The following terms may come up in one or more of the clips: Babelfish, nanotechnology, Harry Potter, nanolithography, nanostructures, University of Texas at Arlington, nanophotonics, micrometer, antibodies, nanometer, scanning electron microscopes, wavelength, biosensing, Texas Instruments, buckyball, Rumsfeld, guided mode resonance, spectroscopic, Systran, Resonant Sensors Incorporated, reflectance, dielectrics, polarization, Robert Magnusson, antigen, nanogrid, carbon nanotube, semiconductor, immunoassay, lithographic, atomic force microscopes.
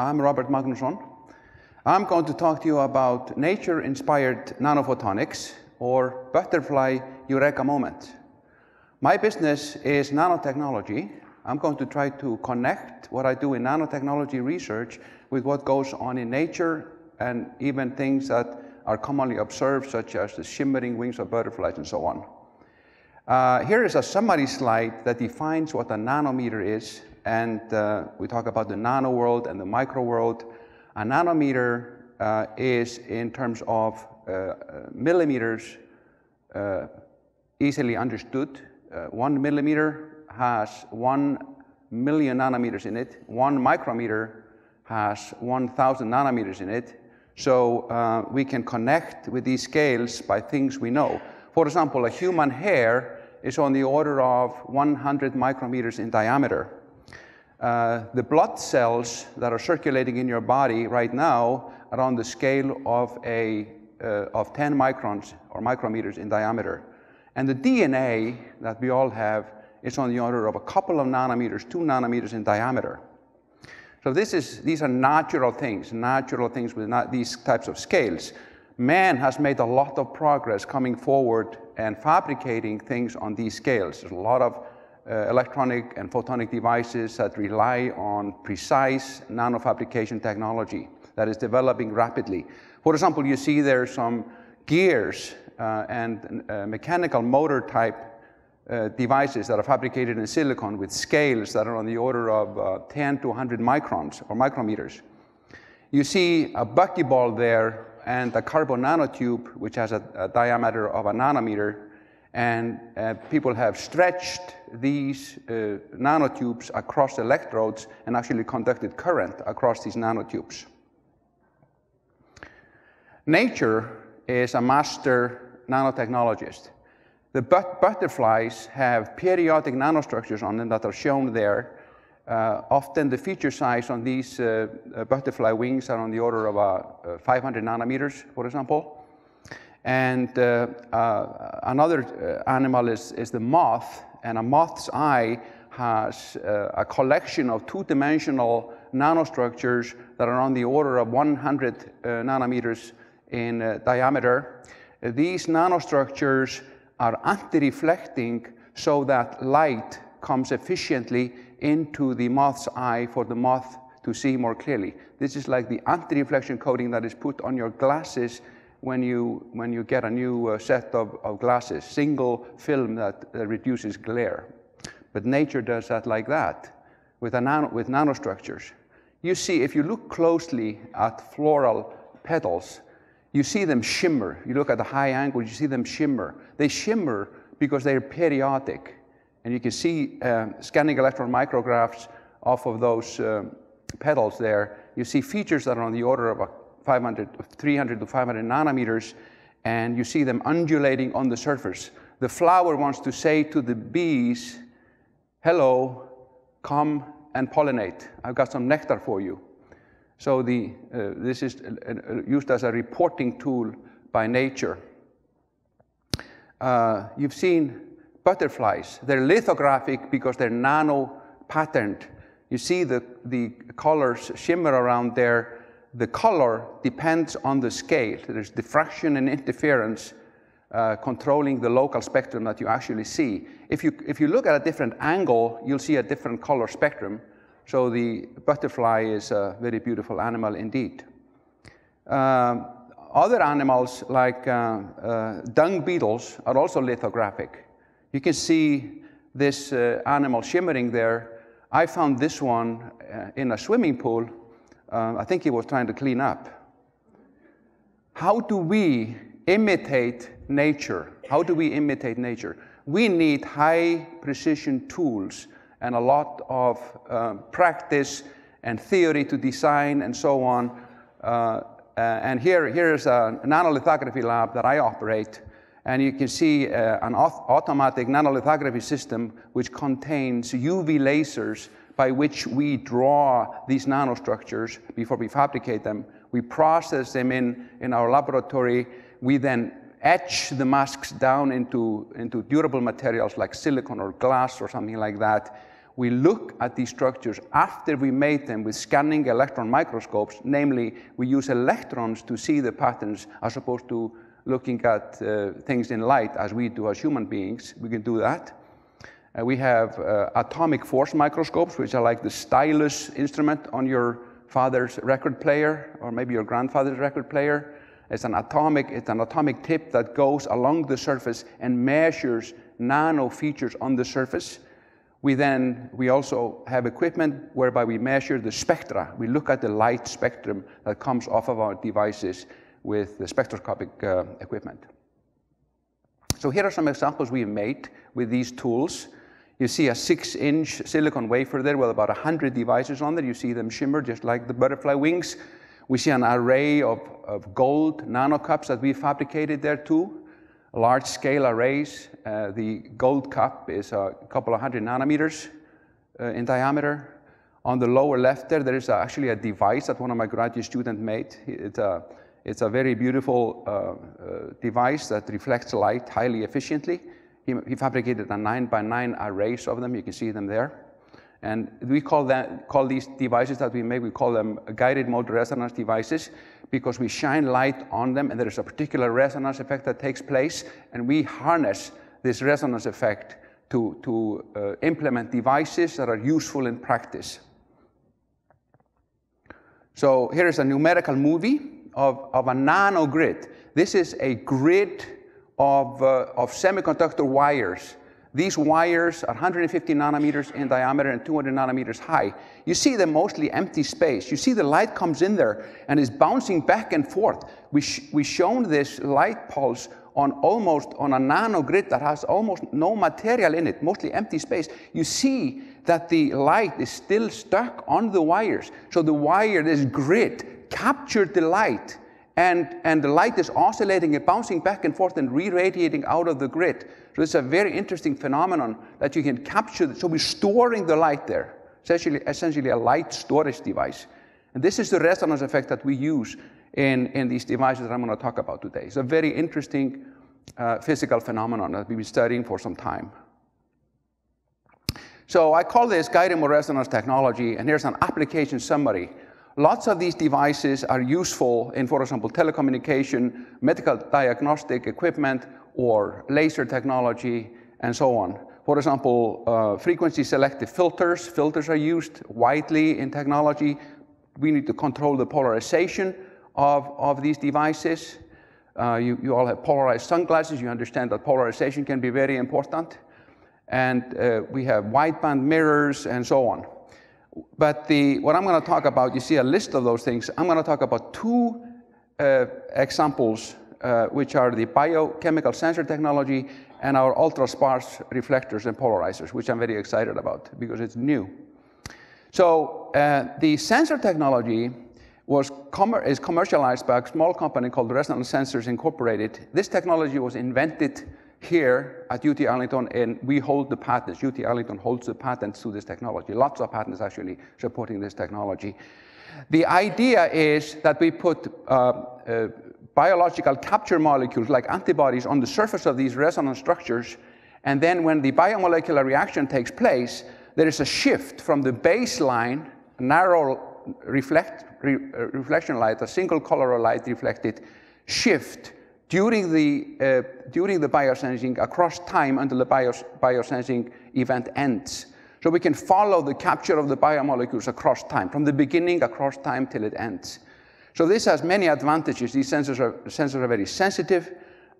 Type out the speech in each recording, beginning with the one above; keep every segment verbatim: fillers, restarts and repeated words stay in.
I'm Robert Magnusson. I'm going to talk to you about nature-inspired nanophotonics, or butterfly eureka moment. My business is nanotechnology. I'm going to try to connect what I do in nanotechnology research with what goes on in nature and even things that are commonly observed, such as the shimmering wings of butterflies and so on. Uh, here is a summary slide that defines what a nanometer is, and uh, we talk about the nano world and the micro world. A nanometer uh, is, in terms of uh, millimeters, uh, easily understood. Uh, one millimeter has one million nanometers in it. One micrometer has one thousand nanometers in it. So uh, we can connect with these scales by things we know. For example, a human hair is on the order of one hundred micrometers in diameter. Uh, the blood cells that are circulating in your body right now are on the scale of, a, uh, of ten microns or micrometers in diameter. And the D N A that we all have is on the order of a couple of nanometers, two nanometers in diameter. So this is, these are natural things, natural things with not these types of scales. Man has made a lot of progress coming forward and fabricating things on these scales. There's a lot of uh, electronic and photonic devices that rely on precise nanofabrication technology that is developing rapidly. For example, you see there are some gears Uh, and uh, mechanical motor type uh, devices that are fabricated in silicon with scales that are on the order of uh, ten to one hundred microns or micrometers. You see a buckyball there and a carbon nanotube, which has a, a diameter of a nanometer, and uh, people have stretched these uh, nanotubes across electrodes and actually conducted current across these nanotubes. Nature is a master nanotechnologist. The but butterflies have periodic nanostructures on them that are shown there. Uh, often the feature size on these uh, butterfly wings are on the order of uh, five hundred nanometers, for example. And uh, uh, another animal is, is the moth, and a moth's eye has uh, a collection of two-dimensional nanostructures that are on the order of one hundred uh, nanometers in uh, diameter. These nanostructures are anti-reflecting so that light comes efficiently into the moth's eye for the moth to see more clearly. This is like the anti-reflection coating that is put on your glasses when you, when you get a new uh, set of, of glasses, single film that uh, reduces glare. But nature does that like that with, a nano, with nanostructures. You see, if you look closely at floral petals, you see them shimmer. You look at the high angle, you see them shimmer. They shimmer because they're periodic. And you can see uh, scanning electron micrographs off of those um, petals there. You see features that are on the order of five hundred, three hundred to five hundred nanometers, and you see them undulating on the surface. The flower wants to say to the bees, hello, come and pollinate. I've got some nectar for you. So the, uh, this is used as a reporting tool by nature. Uh, you've seen butterflies. They're lithographic because they're nano-patterned. You see the, the colors shimmer around there. The color depends on the scale. There's diffraction and interference uh, controlling the local spectrum that you actually see. If you, if you look at a different angle, you'll see a different color spectrum. So the butterfly is a very beautiful animal indeed. Uh, other animals like uh, uh, dung beetles are also lithographic. You can see this uh, animal shimmering there. I found this one uh, in a swimming pool. Uh, I think he was trying to clean up. How do we imitate nature? How do we imitate nature? We need high precision tools and a lot of uh, practice and theory to design and so on. Uh, and here, here is a nanolithography lab that I operate, and you can see uh, an automatic nanolithography system which contains U V lasers by which we draw these nanostructures before we fabricate them. We process them in, in our laboratory. We then etch the masks down into, into durable materials like silicon or glass or something like that. we look at these structures after we made them with scanning electron microscopes. Namely, we use electrons to see the patterns as opposed to looking at uh, things in light as we do as human beings. We can do that. Uh, we have uh, atomic force microscopes, which are like the stylus instrument on your father's record player, or maybe your grandfather's record player. It's an atomic, it's an atomic tip that goes along the surface and measures nano features on the surface. We then, we also have equipment whereby we measure the spectra. We look at the light spectrum that comes off of our devices with the spectroscopic uh, equipment. So here are some examples we made with these tools. You see a six inch silicon wafer there with about one hundred devices on there. You see them shimmer just like the butterfly wings. We see an array of, of gold nanocups that we fabricated there too. Large scale arrays. Uh, the gold cup is a couple of hundred nanometers uh, in diameter. On the lower left there, there is a, actually a device that one of my graduate students made. It's a, it's a very beautiful uh, uh, device that reflects light highly efficiently. He, he fabricated a nine by nine arrays of them. You can see them there. And we call, that, call these devices that we make, we call them guided mode resonance devices, because we shine light on them and there is a particular resonance effect that takes place, and we harness this resonance effect to, to uh, implement devices that are useful in practice. So here is a numerical movie of, of a nanogrid. This is a grid of, uh, of semiconductor wires. These wires are one hundred fifty nanometers in diameter and two hundred nanometers high. You see the mostly empty space. You see the light comes in there and is bouncing back and forth. We sh we shown this light pulse on almost on a nanogrid that has almost no material in it, mostly empty space. You see that the light is still stuck on the wires. So the wire, this grid, captured the light, and, and the light is oscillating and bouncing back and forth and re-radiating out of the grid. So it's a very interesting phenomenon that you can capture. So we're storing the light there, essentially, essentially a light storage device. And this is the resonance effect that we use in, in these devices that I'm going to talk about today. It's a very interesting uh, physical phenomenon that we've been studying for some time. So I call this guided mode resonance technology, and here's an application summary. Lots of these devices are useful in, for example, telecommunication, medical diagnostic equipment, or laser technology, and so on. For example, uh, frequency selective filters. Filters are used widely in technology. We need to control the polarization of, of these devices. Uh, you, you all have polarized sunglasses. You understand that polarization can be very important. And uh, we have wideband mirrors and so on. But the, what I'm going to talk about, you see a list of those things. I'm going to talk about two uh, examples, uh, which are the biochemical sensor technology and our ultra-sparse reflectors and polarizers, which I'm very excited about because it's new. So uh, the sensor technology was com is commercialized by a small company called Resonant Sensors Incorporated. This technology was invented here at U T Arlington, and we hold the patents. U T Arlington holds the patents to this technology. Lots of patents actually supporting this technology. The idea is that we put uh, uh, biological capture molecules like antibodies on the surface of these resonance structures, and then when the biomolecular reaction takes place, there is a shift from the baseline, narrow reflect, re, uh, reflection light, a single color of light reflected, shift during the, uh, during the biosensing across time until the bios, biosensing event ends. So we can follow the capture of the biomolecules across time, from the beginning across time till it ends. So this has many advantages. These sensors are, sensors are very sensitive.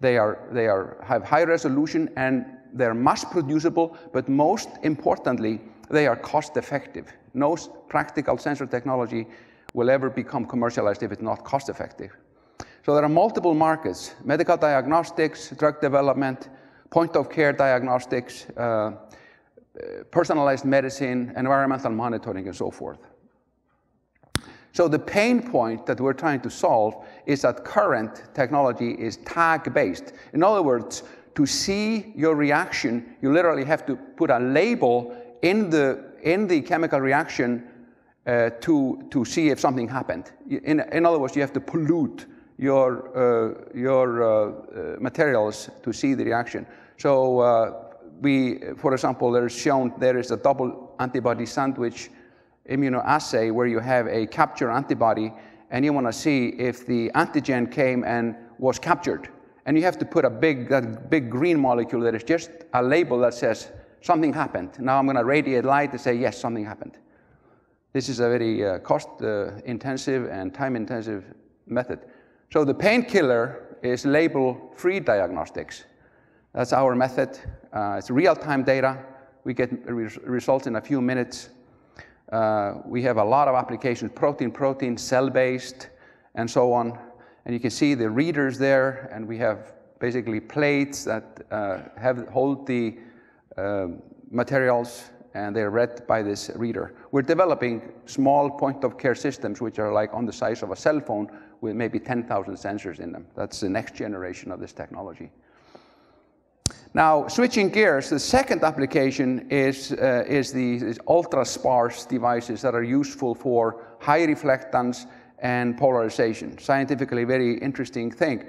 They, are, they are, have high resolution, and they're mass producible, but most importantly, they are cost effective. No practical sensor technology will ever become commercialized if it's not cost effective. So there are multiple markets: medical diagnostics, drug development, point-of-care diagnostics, uh, personalized medicine, environmental monitoring, and so forth. So the pain point that we're trying to solve is that current technology is tag-based. In other words, to see your reaction, you literally have to put a label in the, in the chemical reaction uh, to, to see if something happened. In, in other words, you have to pollute your, uh, your uh, uh, materials to see the reaction. So uh, we, for example, there is shown there is a double antibody sandwich immunoassay where you have a capture antibody and you want to see if the antigen came and was captured. And you have to put a big, that big green molecule that is just a label that says something happened. Now I'm going to radiate light and say, yes, something happened. This is a very uh, cost-intensive uh, and time-intensive method. So the painkiller is label-free diagnostics. That's our method. Uh, it's real-time data. We get re results in a few minutes. Uh, we have a lot of applications, protein-protein, cell-based, and so on. And you can see the readers there, and we have basically plates that uh, have, hold the uh, materials, and they're read by this reader. We're developing small point-of-care systems, which are like on the size of a cell phone with maybe ten thousand sensors in them. That's the next generation of this technology. Now, switching gears, the second application is, uh, is the is ultra-sparse devices that are useful for high reflectance and polarization. Scientifically, very interesting thing.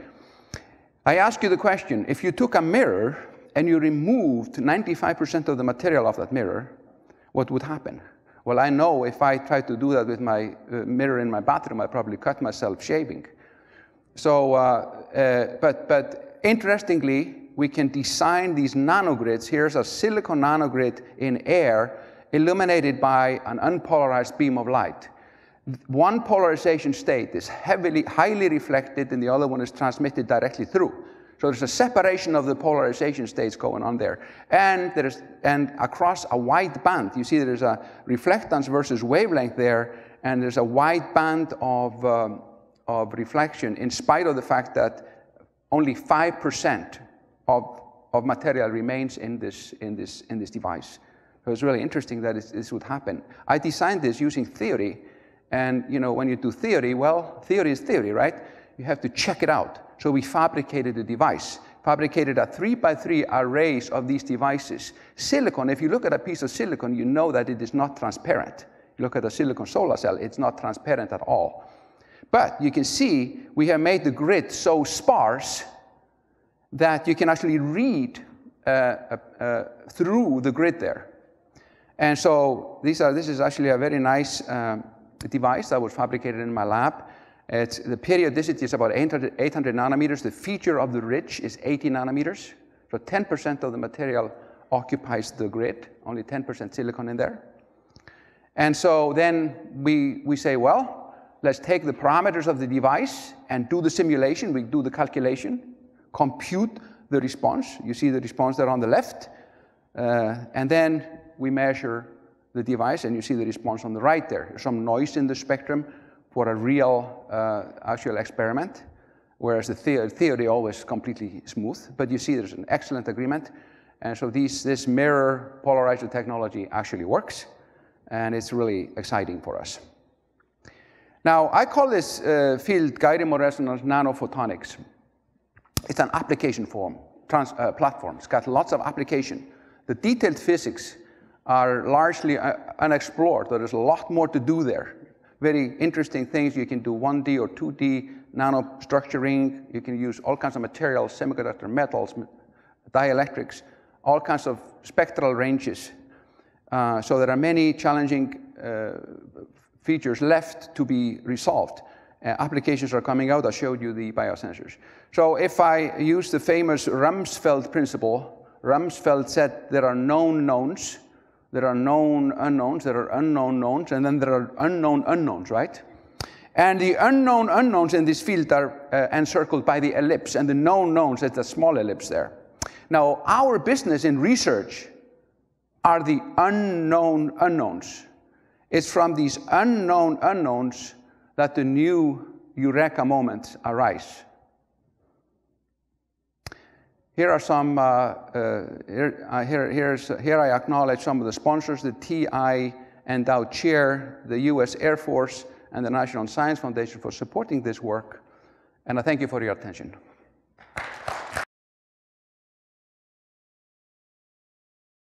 I ask you the question, if you took a mirror and you removed ninety-five percent of the material of that mirror, what would happen? Well, I know if I tried to do that with my uh, mirror in my bathroom, I probably cut myself shaving. So, uh, uh, but, but interestingly, we can design these nanogrids. Here's a silicon nanogrid in air illuminated by an unpolarized beam of light. One polarization state is heavily, highly reflected, and the other one is transmitted directly through. So there's a separation of the polarization states going on there. And, there is, and across a wide band, you see there's a reflectance versus wavelength there, and there's a wide band of, um, of reflection, in spite of the fact that only five percent of, of material remains in this, in this, in this device. So it's really interesting that it's, this would happen. I designed this using theory, and you know, when you do theory, well, theory is theory, right? You have to check it out. So we fabricated a device, fabricated a three by three arrays of these devices. Silicon, if you look at a piece of silicon, you know that it is not transparent. You look at a silicon solar cell, it's not transparent at all. But you can see we have made the grid so sparse that you can actually read uh, uh, through the grid there. And so these are, this is actually a very nice um, device that was fabricated in my lab. It's, the periodicity is about eight hundred nanometers. The feature of the ridge is eighty nanometers. So ten percent of the material occupies the grid, only ten percent silicon in there. And so then we, we say, well, let's take the parameters of the device and do the simulation. We do the calculation, compute the response. You see the response there on the left. Uh, and then we measure the device, and you see the response on the right there. Some noise in the spectrum for a real uh, actual experiment, whereas the theory, theory always completely smooth. But you see there's an excellent agreement. And so these, this mirror polarizer technology actually works, and it's really exciting for us. Now, I call this uh, field guided mode resonance nanophotonics. It's an application form, trans, uh, platform. It's got lots of application. The detailed physics are largely uh, unexplored. There's a lot more to do there. Very interesting things. You can do one D or two D nanostructuring. You can use all kinds of materials, semiconductor metals, dielectrics, all kinds of spectral ranges. Uh, so there are many challenging uh, features left to be resolved. Uh, applications are coming out. I showed you the biosensors. So if I use the famous Rumsfeld principle, Rumsfeld said there are known knowns. There are known unknowns, there are unknown knowns, and then there are unknown unknowns, right? And the unknown unknowns in this field are uh, encircled by the ellipse, and the known knowns, it's a small ellipse there. Now, our business in research are the unknown unknowns. It's from these unknown unknowns that the new eureka moments arise. Here are some, uh, uh, here, uh, here, here's, here I acknowledge some of the sponsors, the T I Endowed Chair, the U S Air Force, and the National Science Foundation for supporting this work. And I thank you for your attention.